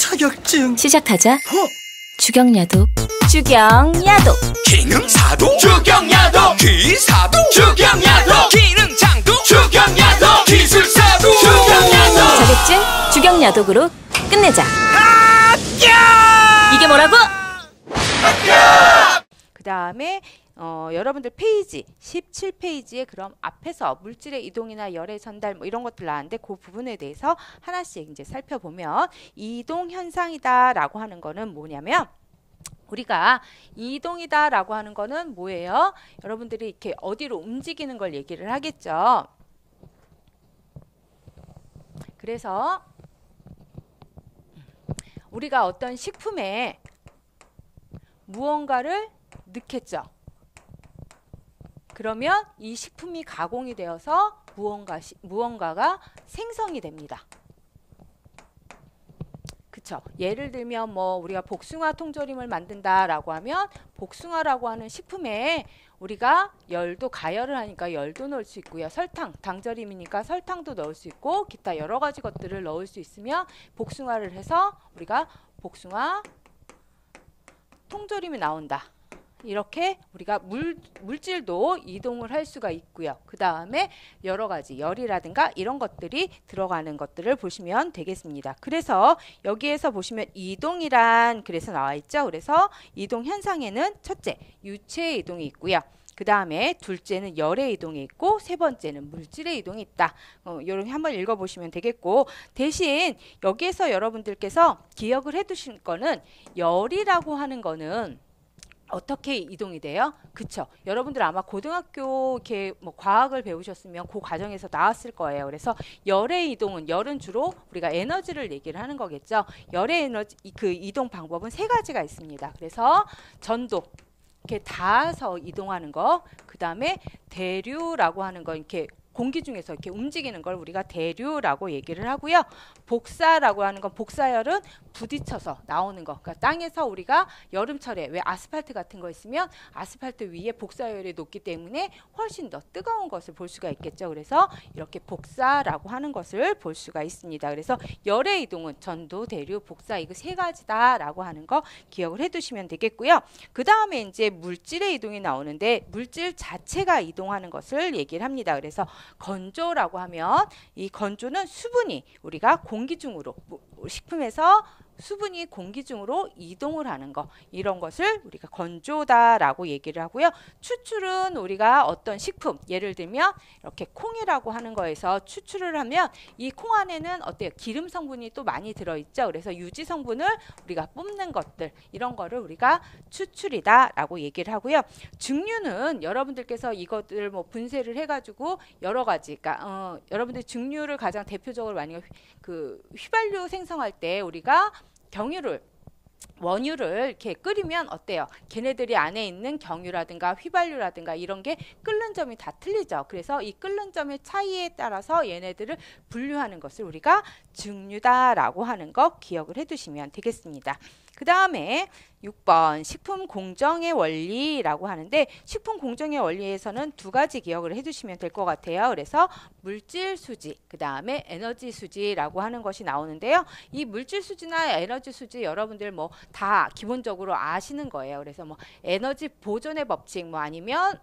자격증 시작하자. 주경야독 주경야독 기능사도 주경야독 기사도 주경야독 기능장도 주경야독 기술사도 주경야독 자격증 주경야독으로 끝내자. 이게 뭐라고? 그 다음에 여러분들 페이지 17페이지에 그럼 앞에서 물질의 이동이나 열의 전달 뭐 이런 것들 나왔는데 그 부분에 대해서 하나씩 이제 살펴보면, 이동 현상이다라고 하는 거는 뭐냐면, 우리가 이동이다라고 하는 거는 뭐예요? 여러분들이 이렇게 어디로 움직이는 걸 얘기를 하겠죠. 그래서 우리가 어떤 식품에 무언가를 넣겠죠. 그러면 이 식품이 가공이 되어서 무언가가 생성이 됩니다. 그쵸? 예를 들면 뭐 우리가 복숭아 통조림을 만든다라고 하면 복숭아라고 하는 식품에 우리가 열도, 가열을 하니까 열도 넣을 수 있고요. 설탕, 당절임이니까 설탕도 넣을 수 있고 기타 여러 가지 것들을 넣을 수 있으며 복숭아를 해서 우리가 복숭아 통조림이 나온다. 이렇게 우리가 물질도 이동을 할 수가 있고요. 그 다음에 여러 가지 열이라든가 이런 것들이 들어가는 것들을 보시면 되겠습니다. 그래서 여기에서 보시면 이동이란 그래서 나와 있죠. 그래서 이동 현상에는 첫째 유체의 이동이 있고요. 그 다음에 둘째는 열의 이동이 있고 세 번째는 물질의 이동이 있다. 여러분 한번 읽어보시면 되겠고, 대신 여기에서 여러분들께서 기억을 해두신 거는 열이라고 하는 거는 어떻게 이동이 돼요? 그쵸? 여러분들 아마 고등학교 이렇게 뭐 과학을 배우셨으면 그 과정에서 나왔을 거예요. 그래서 열의 이동은, 열은 주로 우리가 에너지를 얘기를 하는 거겠죠. 열의 에너지 그 이동 방법은 세 가지가 있습니다. 그래서 전도, 이렇게 닿아서 이동하는 거, 그 다음에 대류라고 하는 거, 이렇게 공기 중에서 이렇게 움직이는 걸 우리가 대류라고 얘기를 하고요. 복사라고 하는 건 복사열은 부딪혀서 나오는 거. 그러니까 땅에서 우리가 여름철에 왜 아스팔트 같은 거 있으면 아스팔트 위에 복사열이 높기 때문에 훨씬 더 뜨거운 것을 볼 수가 있겠죠. 그래서 이렇게 복사라고 하는 것을 볼 수가 있습니다. 그래서 열의 이동은 전도, 대류, 복사 이거 세 가지다라고 하는 거 기억을 해두시면 되겠고요. 그 다음에 이제 물질의 이동이 나오는데 물질 자체가 이동하는 것을 얘기를 합니다. 그래서 건조라고 하면 이 건조는 수분이 우리가 공기 중으로, 식품에서 수분이 공기 중으로 이동을 하는 거, 이런 것을 우리가 건조다라고 얘기를 하고요. 추출은 우리가 어떤 식품, 예를 들면 이렇게 콩이라고 하는 거에서 추출을 하면 이 콩 안에는 어때요? 기름 성분이 또 많이 들어있죠. 그래서 유지 성분을 우리가 뿜는 것들, 이런 거를 우리가 추출이다라고 얘기를 하고요. 증류는 여러분들께서 이것들 뭐 분쇄를 해가지고 여러 가지, 그러니까 여러분들 증류를 가장 대표적으로 많이 그 휘발유 생성할 때 우리가 경유를, 원유를 이렇게 끓이면 어때요? 걔네들이 안에 있는 경유라든가 휘발유라든가 이런 게 끓는 점이 다 틀리죠. 그래서 이 끓는 점의 차이에 따라서 얘네들을 분류하는 것을 우리가 증류다라고 하는 거 기억을 해두시면 되겠습니다. 그 다음에 6번 식품 공정의 원리라고 하는데, 식품 공정의 원리에서는 두 가지 기억을 해주시면 될 것 같아요. 그래서 물질 수지, 그 다음에 에너지 수지라고 하는 것이 나오는데요. 이 물질 수지나 에너지 수지 여러분들 뭐 다 기본적으로 아시는 거예요. 그래서 뭐 에너지 보존의 법칙 뭐 아니면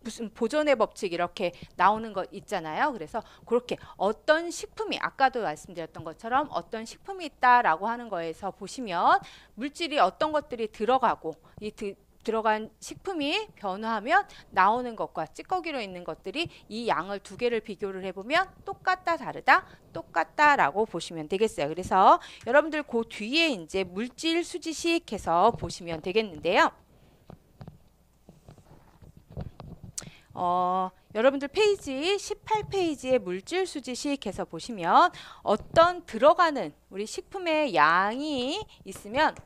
무슨 보존의 법칙 이렇게 나오는 거 있잖아요. 그래서 그렇게 어떤 식품이, 아까도 말씀드렸던 것처럼 어떤 식품이 있다라고 하는 거에서 보시면 물질이 어떤 것들이 들어가고 이 들어간 식품이 변화하면 나오는 것과 찌꺼기로 있는 것들이 이 양을 두 개를 비교를 해보면 똑같다, 다르다, 똑같다라고 보시면 되겠어요. 그래서 여러분들 그 뒤에 이제 물질 수지식 해서 보시면 되겠는데요. 여러분들 페이지 18페이지의 물질 수지식 해서 보시면 어떤 들어가는 우리 식품의 양이 있으면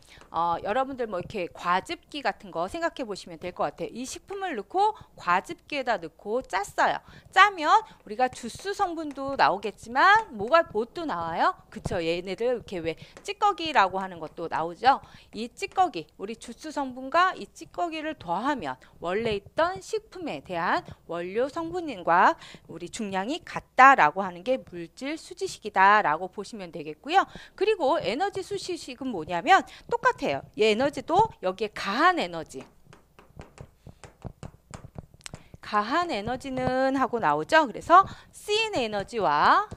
여러분들 뭐 이렇게 과즙기 같은 거 생각해 보시면 될 것 같아요. 이 식품을 넣고 과즙기에다 넣고 짰어요. 짜면 우리가 주스 성분도 나오겠지만 뭐가 뭣도 나와요? 그쵸? 얘네들 이렇게 왜 찌꺼기라고 하는 것도 나오죠. 이 찌꺼기, 우리 주스 성분과 이 찌꺼기를 더하면 원래 있던 식품에 대한 원료 성분과 우리 중량이 같다라고 하는 게 물질 수지식이다라고 보시면 되겠고요. 그리고 에너지 수식은 뭐냐면 똑같아요. 이 에너지도 여기에 가한 에너지. 가한 에너지는 하고 나오죠. 그래서 쓰인 에너지와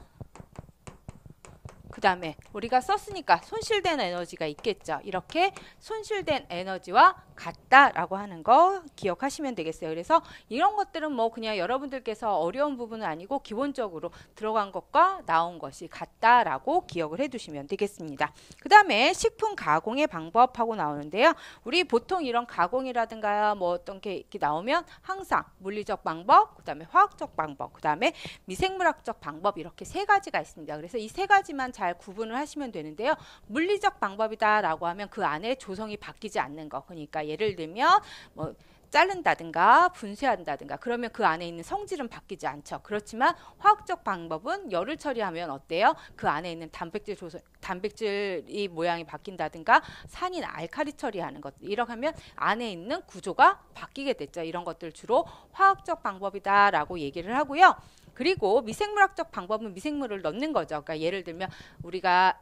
그 다음에 우리가 썼으니까 손실된 에너지가 있겠죠. 이렇게 손실된 에너지와 같다라고 하는 거 기억하시면 되겠어요. 그래서 이런 것들은 뭐 그냥 여러분들께서 어려운 부분은 아니고 기본적으로 들어간 것과 나온 것이 같다라고 기억을 해두시면 되겠습니다. 그 다음에 식품 가공의 방법하고 나오는데요. 우리 보통 이런 가공이라든가 뭐 어떤 게 이렇게 나오면 항상 물리적 방법, 그 다음에 화학적 방법, 그 다음에 미생물학적 방법 이렇게 세 가지가 있습니다. 그래서 이 세 가지만 잘 구분을 하시면 되는데요. 물리적 방법이다라고 하면 그 안에 조성이 바뀌지 않는 거. 그러니까 예를 들면 뭐 자른다든가 분쇄한다든가 그러면 그 안에 있는 성질은 바뀌지 않죠. 그렇지만 화학적 방법은 열을 처리하면 어때요? 그 안에 있는 단백질 조성, 단백질이 모양이 바뀐다든가 산인 알칼리 처리하는 것 이렇게 하면 안에 있는 구조가 바뀌게 됐죠. 이런 것들 주로 화학적 방법이다라고 얘기를 하고요. 그리고 미생물학적 방법은 미생물을 넣는 거죠. 그러니까 예를 들면 우리가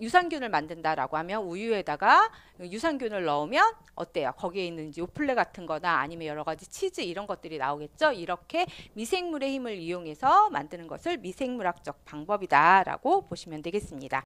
유산균을 만든다라고 하면 우유에다가 유산균을 넣으면 어때요? 거기에 있는 요플레 같은 거나 아니면 여러 가지 치즈 이런 것들이 나오겠죠. 이렇게 미생물의 힘을 이용해서 만드는 것을 미생물학적 방법이다라고 보시면 되겠습니다.